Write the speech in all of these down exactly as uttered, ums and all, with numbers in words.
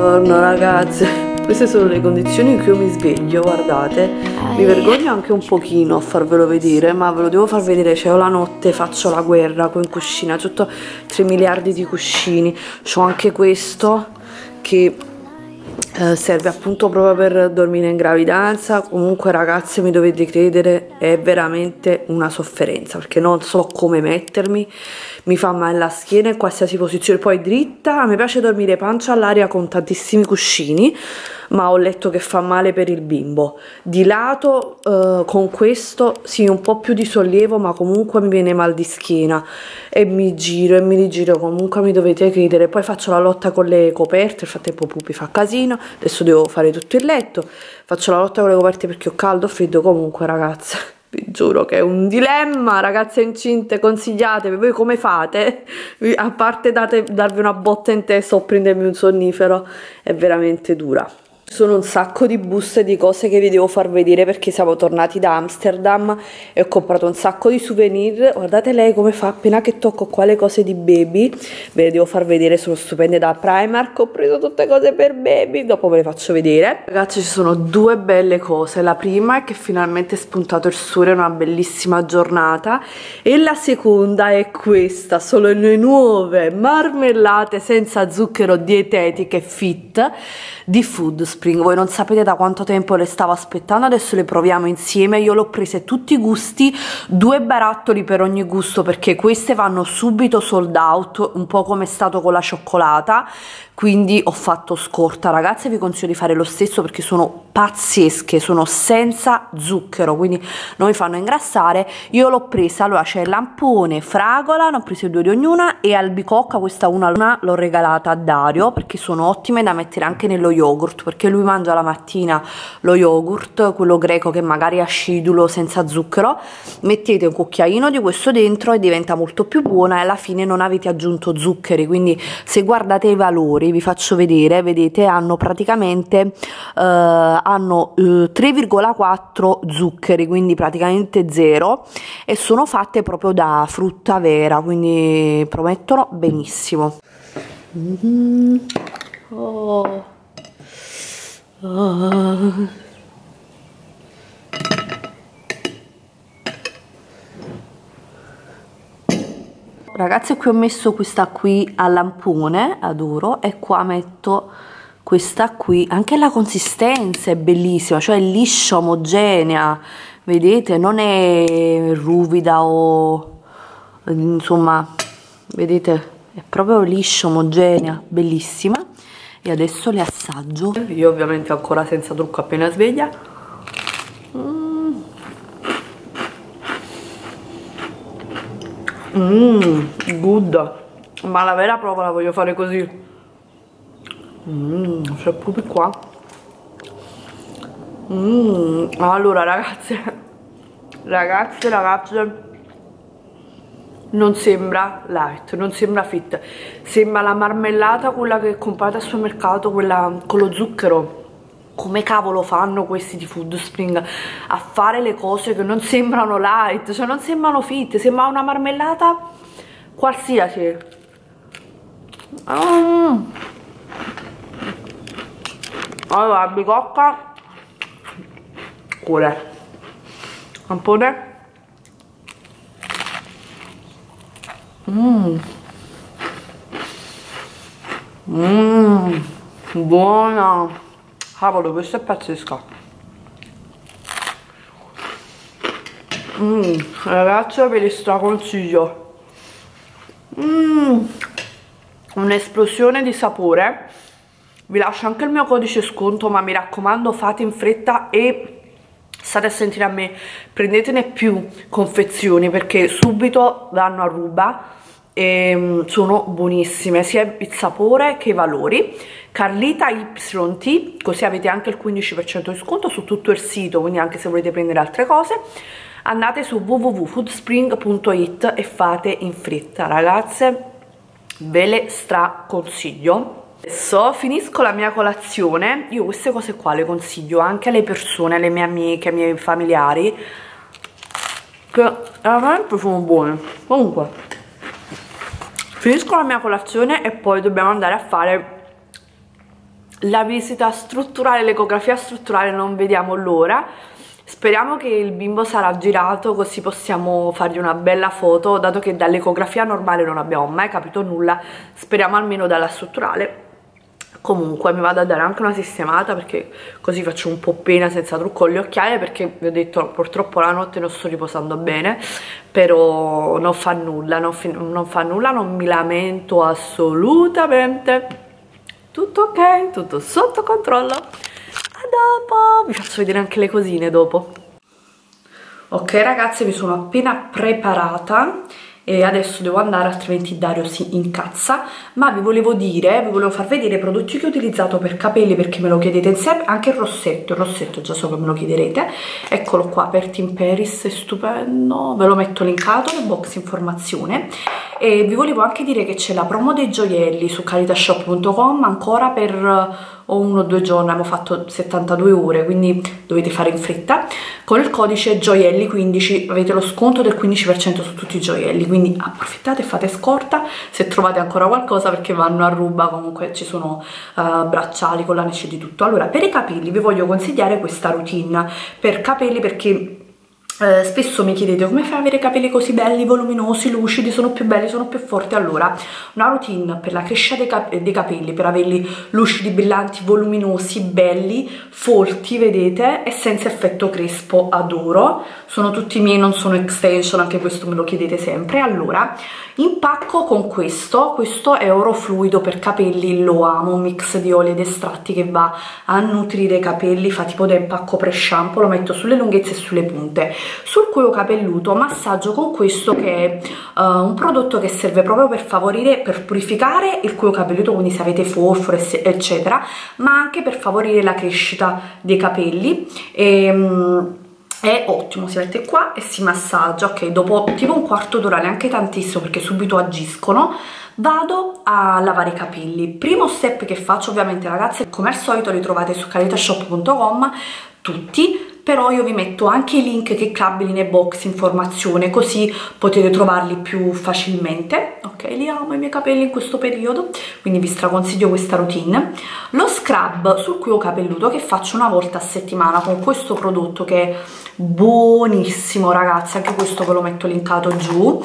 Buongiorno ragazze. Queste sono le condizioni in cui io mi sveglio, guardate. Mi vergogno anche un pochino a farvelo vedere, ma ve lo devo far vedere. Cioè, ho la notte, faccio la guerra con il cuscino, ho tutto tre miliardi di cuscini. C'ho anche questo che eh, serve appunto proprio per dormire in gravidanza. Comunque ragazze, mi dovete credere, è veramente una sofferenza, perché non so come mettermi. Mi fa male la schiena in qualsiasi posizione. Poi dritta, a me piace dormire pancia all'aria con tantissimi cuscini, ma ho letto che fa male per il bimbo. Di lato eh, con questo sì, un po' più di sollievo, ma comunque mi viene mal di schiena e mi giro e mi rigiro, comunque mi dovete credere. Poi faccio la lotta con le coperte, nel frattempo Pupi fa casino, adesso devo fare tutto il letto, faccio la lotta con le coperte perché ho caldo, ho freddo. Comunque ragazze, vi giuro che è un dilemma. Ragazze incinte, consigliatevi, voi come fate? A parte date, darvi una botta in testa o prendermi un sonnifero, è veramente dura. Sono un sacco di buste di cose che vi devo far vedere, perché siamo tornati da Amsterdam e ho comprato un sacco di souvenir. Guardate lei come fa appena che tocco qua le cose di baby, ve le devo far vedere, sono stupende. Da Primark ho preso tutte cose per baby, dopo ve le faccio vedere. Ragazzi, ci sono due belle cose. La prima è che finalmente è spuntato il sole, una bellissima giornata, e la seconda è questa, sono le nuove marmellate senza zucchero dietetiche fit di Foodspring. Voi non sapete da quanto tempo le stavo aspettando, adesso le proviamo insieme. Io le ho prese tutti i gusti, due barattoli per ogni gusto, perché queste vanno subito sold out, un po' come è stato con la cioccolata, quindi ho fatto scorta. Ragazze, vi consiglio di fare lo stesso perché sono pazzesche, sono senza zucchero, quindi non mi fanno ingrassare. Io l'ho presa, allora c'è lampone, fragola, ne ho prese due di ognuna, e albicocca, questa una l'ho regalata a Dario perché sono ottime da mettere anche nello yogurt, perché lui mangia la mattina lo yogurt, quello greco che magari è acidulo, senza zucchero. Mettete un cucchiaino di questo dentro e diventa molto più buona, e alla fine non avete aggiunto zuccheri. Quindi se guardate i valori, vi faccio vedere, vedete, hanno praticamente eh, hanno eh, tre virgola quattro zuccheri, quindi praticamente zero, e sono fatte proprio da frutta vera, quindi promettono benissimo. Mm-hmm. Oh. Oh. Ragazzi, qui ho messo questa qui a lampone, adoro, e qua metto questa qui. Anche la consistenza è bellissima, cioè è liscia, omogenea, vedete, non è ruvida o insomma, vedete, è proprio liscia, omogenea, bellissima. E adesso le assaggio. Io ovviamente ancora senza trucco, appena sveglia. Mmm, good. Ma la vera prova la voglio fare così. Mmm, c'è proprio qua. Mmm, allora ragazze, ragazze, ragazze, non sembra light, non sembra fit, sembra la marmellata quella che comprate al supermercato, quella con lo zucchero. Come cavolo fanno questi di Foodspring a fare le cose che non sembrano light, cioè non sembrano fit, sembra una marmellata qualsiasi. Mm. Allora, albicocca, cuore, lampone. Mmm, mm. Buona. Cavolo, questa è pazzesca. Mm, ragazzi, ve le straconsiglio. Mm, un'esplosione di sapore. Vi lascio anche il mio codice sconto, ma mi raccomando, fate in fretta e state a sentire a me. Prendetene più confezioni perché subito vanno a ruba. E sono buonissime sia il sapore che i valori. Carlita Y T, così avete anche il quindici per cento di sconto su tutto il sito, quindi anche se volete prendere altre cose andate su w w w punto foodspring punto it e fate in fretta. Ragazze, ve le straconsiglio. Adesso finisco la mia colazione. Io queste cose qua le consiglio anche alle persone, alle mie amiche, ai miei familiari, che veramente sono buone. Comunque finisco la mia colazione e poi dobbiamo andare a fare la visita strutturale, l'ecografia strutturale, non vediamo l'ora. Speriamo che il bimbo sarà girato, così possiamo fargli una bella foto, dato che dall'ecografia normale non abbiamo mai capito nulla, speriamo almeno dalla strutturale. Comunque mi vado a dare anche una sistemata, perché così faccio un po' pena senza trucco le occhiaie, perché vi ho detto purtroppo la notte non sto riposando bene, però non fa nulla, non, non fa nulla, non mi lamento assolutamente, tutto ok, tutto sotto controllo. Dopo vi faccio vedere anche le cosine dopo. Ok ragazzi, mi sono appena preparata e adesso devo andare, altrimenti Dario si incazza. Ma vi volevo dire, vi volevo far vedere i prodotti che ho utilizzato per capelli, perché me lo chiedete insieme. Anche il rossetto, il rossetto già so che me lo chiederete, eccolo qua, Pert in Paris, è stupendo, ve lo metto linkato nel box informazione. E vi volevo anche dire che c'è la promo dei gioielli su carita shop punto com ancora per o uno o due giorni, abbiamo fatto settantadue ore, quindi dovete fare in fretta. Con il codice gioielli quindici avete lo sconto del quindici per cento su tutti i gioielli, quindi approfittate e fate scorta se trovate ancora qualcosa, perché vanno a ruba. Comunque ci sono uh, bracciali, collane, c'è di tutto. Allora, per i capelli vi voglio consigliare questa routine per capelli, perché Uh, spesso mi chiedete come fai ad avere capelli così belli, voluminosi, lucidi, sono più belli, sono più forti. Allora, una routine per la crescita dei, cap dei capelli, per averli lucidi, brillanti, voluminosi, belli, folti, vedete, e senza effetto crespo, adoro. Sono tutti miei, non sono extension, anche questo me lo chiedete sempre. Allora, impacco con questo, questo è oro fluido per capelli, lo amo, un mix di oli ed estratti che va a nutrire i capelli, fa tipo da impacco pre-shampoo, lo metto sulle lunghezze e sulle punte. Sul cuoio capelluto massaggio con questo, che è uh, un prodotto che serve proprio per favorire, per purificare il cuoio capelluto, quindi se avete forforo eccetera, ma anche per favorire la crescita dei capelli. E, um, è ottimo, si mette qua e si massaggia, ok, dopo tipo un quarto d'ora, neanche tantissimo perché subito agiscono. Vado a lavare i capelli, primo step che faccio ovviamente ragazzi, come al solito li trovate su carita shop punto com tutti, però io vi metto anche i link cliccabili nel box informazione, così potete trovarli più facilmente. Ok, li amo i miei capelli in questo periodo, quindi vi straconsiglio questa routine. Lo scrub sul cuoio capelluto che faccio una volta a settimana con questo prodotto che è buonissimo ragazzi, anche questo ve lo metto linkato giù.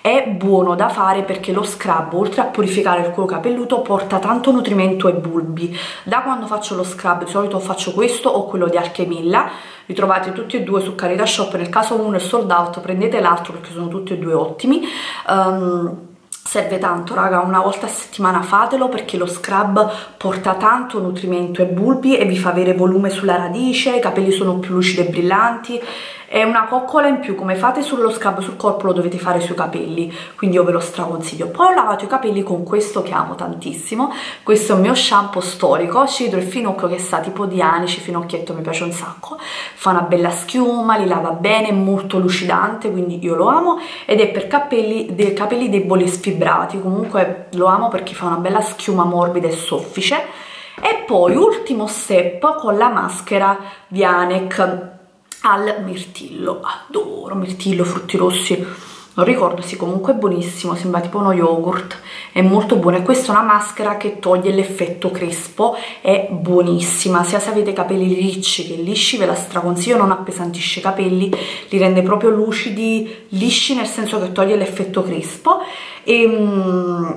È buono da fare perché lo scrub, oltre a purificare il cuoio capelluto, porta tanto nutrimento e bulbi. Da quando faccio lo scrub di solito faccio questo o quello di Archemilla, li trovate tutti e due su Carita Shop, nel caso uno è sold out prendete l'altro perché sono tutti e due ottimi. um, Serve tanto raga, una volta a settimana fatelo, perché lo scrub porta tanto nutrimento e bulbi e vi fa avere volume sulla radice, i capelli sono più lucidi e brillanti, è una coccola in più. Come fate sullo scrub sul corpo lo dovete fare sui capelli, quindi io ve lo straconsiglio. Poi ho lavato i capelli con questo che amo tantissimo, questo è il mio shampoo storico, cidro e finocchio, che sta tipo di anice, finocchietto, mi piace un sacco, fa una bella schiuma, li lava bene, è molto lucidante, quindi io lo amo, ed è per capelli, dei capelli deboli e sfibrati. Comunque lo amo perché fa una bella schiuma morbida e soffice. E poi ultimo step con la maschera Vianek al mirtillo, adoro mirtillo, frutti rossi, non ricordo, sì, comunque è buonissimo, sembra tipo uno yogurt, è molto buono. E questa è una maschera che toglie l'effetto crespo, è buonissima, sia se avete capelli ricci che lisci ve la straconsiglio, non appesantisce i capelli, li rende proprio lucidi, lisci, nel senso che toglie l'effetto crespo. E, mm,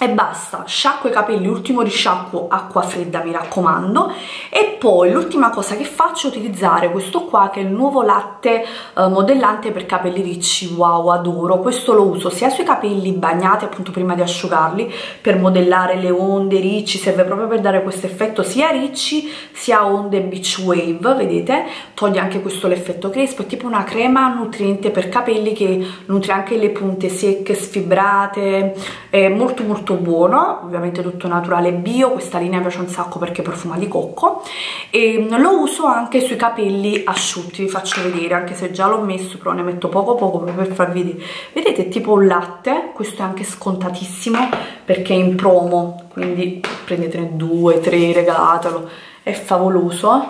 e basta, sciacquo i capelli, ultimo risciacquo, acqua fredda mi raccomando. E poi l'ultima cosa che faccio è utilizzare questo qua, che è il nuovo latte eh, modellante per capelli ricci, wow, adoro, questo lo uso sia sui capelli bagnati appunto prima di asciugarli, per modellare le onde ricci, serve proprio per dare questo effetto sia ricci sia onde beach wave, vedete, toglie anche questo l'effetto crespo, è tipo una crema nutriente per capelli che nutre anche le punte secche, sfibrate, è molto molto buono, ovviamente tutto naturale bio. Questa linea mi piace un sacco perché profuma di cocco, e lo uso anche sui capelli asciutti, vi faccio vedere, anche se già l'ho messo però ne metto poco poco proprio per farvi vedere, vedete, è tipo un latte, questo è anche scontatissimo perché è in promo, quindi prendetene due, tre, regalatelo, è favoloso.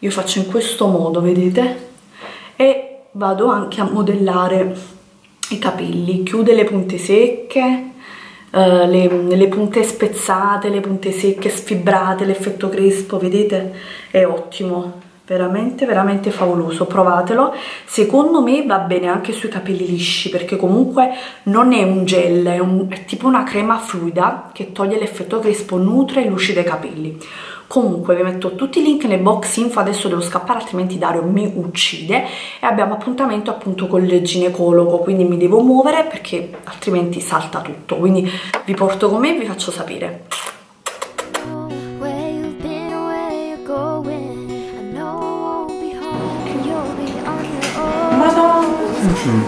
Io faccio in questo modo, vedete, e vado anche a modellare i capelli, chiude le punte secche, eh, le, le punte spezzate, le punte secche, sfibrate, l'effetto crespo, vedete? È ottimo, veramente veramente favoloso, provatelo. Secondo me va bene anche sui capelli lisci, perché comunque non è un gel, è, un, è tipo una crema fluida che toglie l'effetto crespo, nutre e lucida i capelli. Comunque vi metto tutti i link nel box info, adesso devo scappare altrimenti Dario mi uccide e abbiamo appuntamento appunto con il ginecologo, quindi mi devo muovere perché altrimenti salta tutto, quindi vi porto con me e vi faccio sapere. Madonna! Mm-hmm.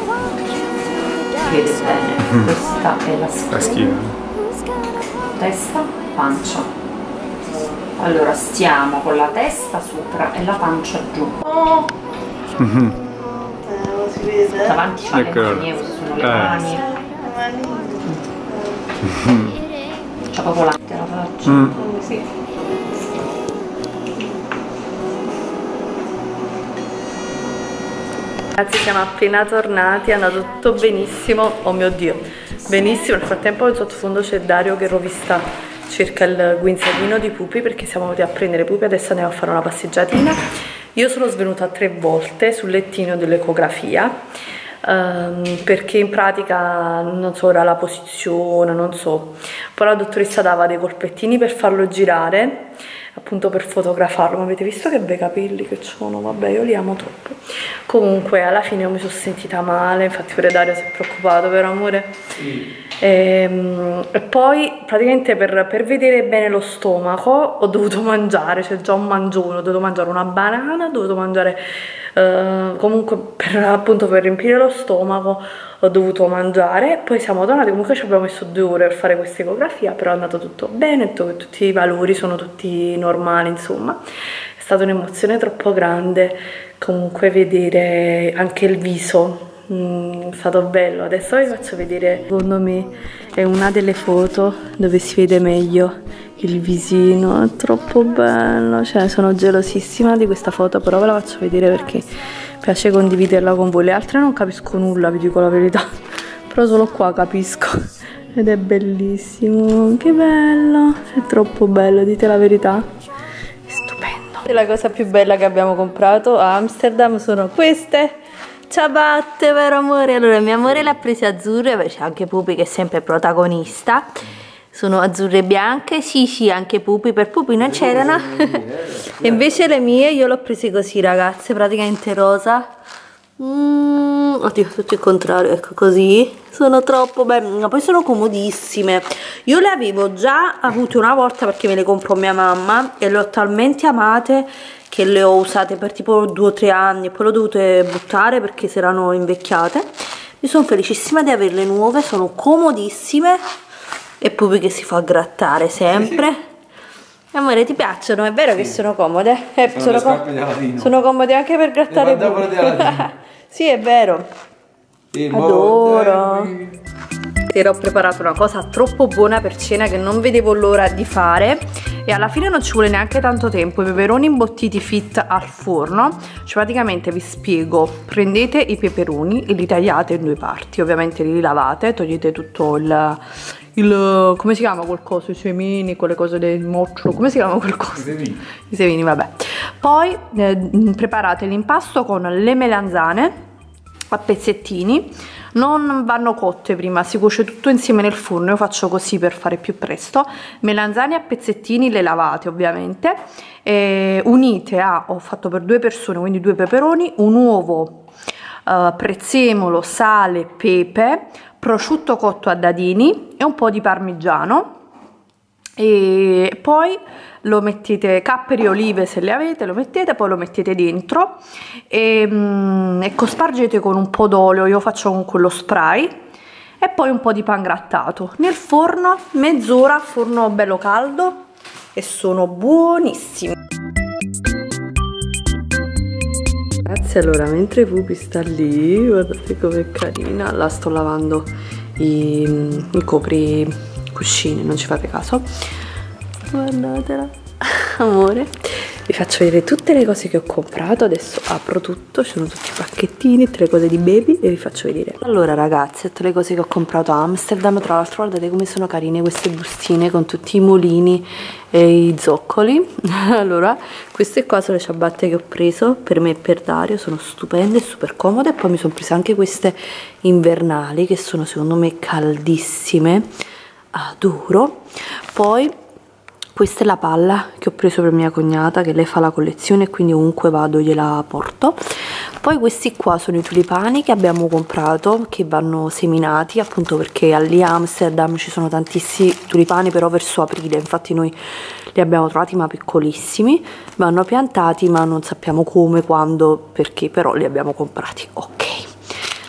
Vedi bene, mm-hmm. Questa è la schiena. La schiena. Testa, pancia. Allora stiamo con la testa sopra e la pancia giù. Oh. Mm-hmm. Davanti c'è ecco. Le mie, sono le eh. mani. Mm-hmm. C'è proprio la faccia. Mm. Sì. Ragazzi, siamo appena tornati, è andato tutto benissimo. Oh mio Dio, benissimo. Nel frattempo in sottofondo c'è Dario che rovista circa il guinzaglino di Pupi, perché siamo venuti a prendere Pupi, adesso andiamo a fare una passeggiatina. Io sono svenuta tre volte sul lettino dell'ecografia ehm, perché in pratica non so, era la posizione, non so, poi la dottoressa dava dei colpettini per farlo girare, appunto per fotografarlo. Ma avete visto che bei capelli che sono? Vabbè, io li amo troppo. Comunque alla fine io mi sono sentita male, infatti pure Dario si è preoccupato, vero amore? Sì. E, e poi praticamente per, per vedere bene lo stomaco ho dovuto mangiare, c'è cioè già un mangione, ho dovuto mangiare una banana, ho dovuto mangiare eh, comunque per, appunto per riempire lo stomaco ho dovuto mangiare. Poi siamo tornati, comunque ci abbiamo messo due ore per fare questa ecografia, però è andato tutto bene, tutti i valori sono tutti normali, insomma è stata un'emozione troppo grande comunque vedere anche il viso. Mm, è stato bello. Adesso vi faccio vedere, secondo me è una delle foto dove si vede meglio il visino, è troppo bello, cioè sono gelosissima di questa foto, però ve la faccio vedere perché mi piace condividerla con voi. Le altre non capisco nulla, vi dico la verità, però solo qua capisco ed è bellissimo, che bello, è troppo bello, dite la verità, è stupendo. La cosa più bella che abbiamo comprato a Amsterdam sono queste ciabatte, vero amore? Allora mio amore le ha prese azzurre, c'è anche Pupi che è sempre protagonista, sono azzurre e bianche, sì sì, anche Pupi, per Pupi non c'erano. E invece le mie io le ho prese così ragazze, praticamente rosa, mm, oddio tutto il contrario, ecco così, sono troppo belle, ma poi sono comodissime. Io le avevo già avute una volta perché me le comprò mia mamma e le ho talmente amate che le ho usate per tipo due o tre anni e poi le ho dovute buttare perché si erano invecchiate. Io sono felicissima di averle nuove, sono comodissime e Pupi che si fa grattare sempre. Sì, sì. Amore, ti piacciono? È vero sì. Che sono comode? Eh, sono, sono, com sono comode anche per grattare Pupi. Sì, è vero. Il adoro. Ho preparato una cosa troppo buona per cena che non vedevo l'ora di fare e alla fine non ci vuole neanche tanto tempo. I peperoni imbottiti fit al forno, cioè praticamente vi spiego, prendete i peperoni e li tagliate in due parti, ovviamente li lavate, togliete tutto il, il come si chiama quel coso, i semini, quelle cose del mocciolo, come si chiama quel coso? I semini, i semini vabbè. Poi eh, preparate l'impasto con le melanzane a pezzettini, non vanno cotte prima, si cuoce tutto insieme nel forno, io faccio così per fare più presto. Melanzane a pezzettini, le lavate ovviamente e unite a, ho fatto per due persone, quindi due peperoni, un uovo, eh, prezzemolo, sale, pepe, prosciutto cotto a dadini e un po' di parmigiano. E poi lo mettete, capperi olive se le avete, lo mettete, poi lo mettete dentro e, mm, e cospargete con un po' d'olio, io faccio con quello spray, e poi un po' di pan grattato nel forno mezz'ora, forno bello caldo, e sono buonissimi. Ragazzi, allora mentre Pupi sta lì, guardate com'è carina, la sto lavando i, i copri cuscini, non ci fate caso, guardatela amore, vi faccio vedere tutte le cose che ho comprato. Adesso apro tutto, ci sono tutti i pacchettini, tutte le cose di baby e vi faccio vedere. Allora ragazzi, tutte le cose che ho comprato a Amsterdam. Tra l'altro guardate come sono carine queste bustine con tutti i mulini e i zoccoli. Allora queste qua sono le ciabatte che ho preso per me e per Dario, sono stupende, super comode. E poi mi sono prese anche queste invernali che sono secondo me caldissime, adoro. Poi questa è la palla che ho preso per mia cognata, che lei fa la collezione, quindi ovunque vado gliela porto. Poi questi qua sono i tulipani che abbiamo comprato, che vanno seminati, appunto perché lì a Amsterdam ci sono tantissimi tulipani, però verso aprile, infatti noi li abbiamo trovati ma piccolissimi, vanno piantati ma non sappiamo come, quando, perché, però li abbiamo comprati, ok.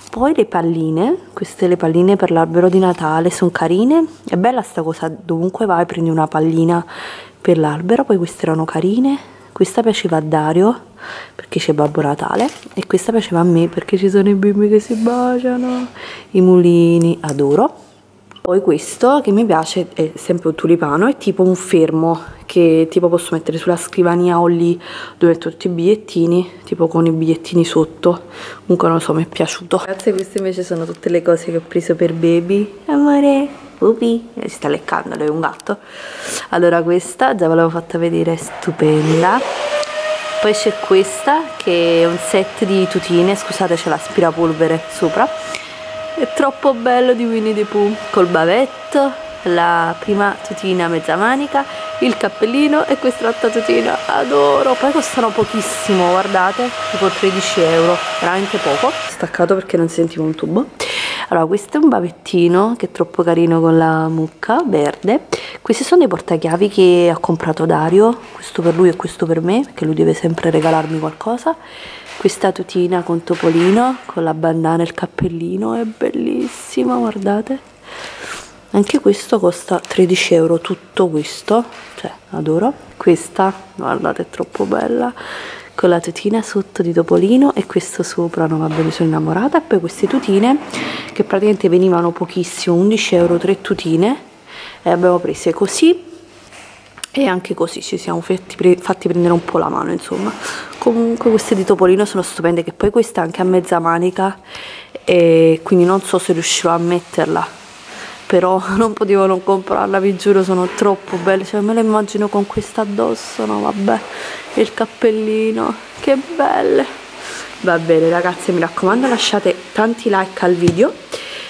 Poi le palline, queste le palline per l'albero di Natale, sono carine, è bella sta cosa, dovunque vai prendi una pallina per l'albero. Poi queste erano carine, questa piaceva a Dario perché c'è Babbo Natale e questa piaceva a me perché ci sono i bimbi che si baciano, i mulini, adoro. Poi questo che mi piace è sempre un tulipano, è tipo un fermo che tipo posso mettere sulla scrivania o lì dove metto tutti i bigliettini, tipo con i bigliettini sotto, comunque non lo so, mi è piaciuto. Ragazzi, queste invece sono tutte le cose che ho preso per baby. Amore, pupi, si sta leccando, lui è un gatto. Allora questa già ve l'avevo fatta vedere, è stupenda. Poi c'è questa che è un set di tutine, scusate c'è l'aspirapolvere sopra, è troppo bello, di Winnie the Pooh, col bavetto, la prima tutina mezza manica, il cappellino e quest'altra tutina, adoro. Poi costano pochissimo, guardate, tipo tredici euro, veramente poco. Staccato perché non sentivo un tubo. Allora questo è un bavettino che è troppo carino con la mucca verde. Questi sono dei portachiavi che ha comprato Dario, questo per lui e questo per me, perché lui deve sempre regalarmi qualcosa. Questa tutina con Topolino, con la bandana e il cappellino, è bellissima, guardate. Anche questo costa tredici euro, tutto questo, cioè adoro. Questa, guardate, è troppo bella, con la tutina sotto di Topolino e questo sopra, no vabbè, mi sono innamorata. E poi queste tutine che praticamente venivano pochissimo, undici euro, tre tutine, e abbiamo prese così e anche così, ci siamo fatti, fatti prendere un po' la mano, insomma. Comunque queste di Topolino sono stupende, che poi questa è anche a mezza manica e quindi non so se riuscirò a metterla, però non potevo non comprarla, vi giuro, sono troppo belle, cioè me la immagino con questa addosso, no vabbè, e il cappellino, che belle. Va bene ragazzi, mi raccomando lasciate tanti like al video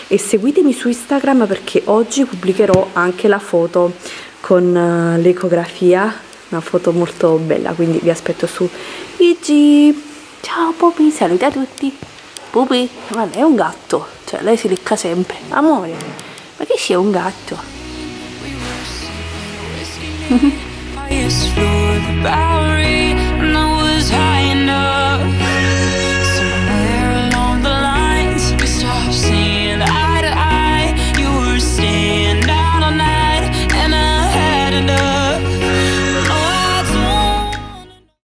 e seguitemi su Instagram, perché oggi pubblicherò anche la foto con l'ecografia, una foto molto bella, quindi vi aspetto su I G. Ciao Pupi, saluta tutti. Pupi, ma è un gatto, cioè lei si lecca sempre, amore. Ma che sia un gatto?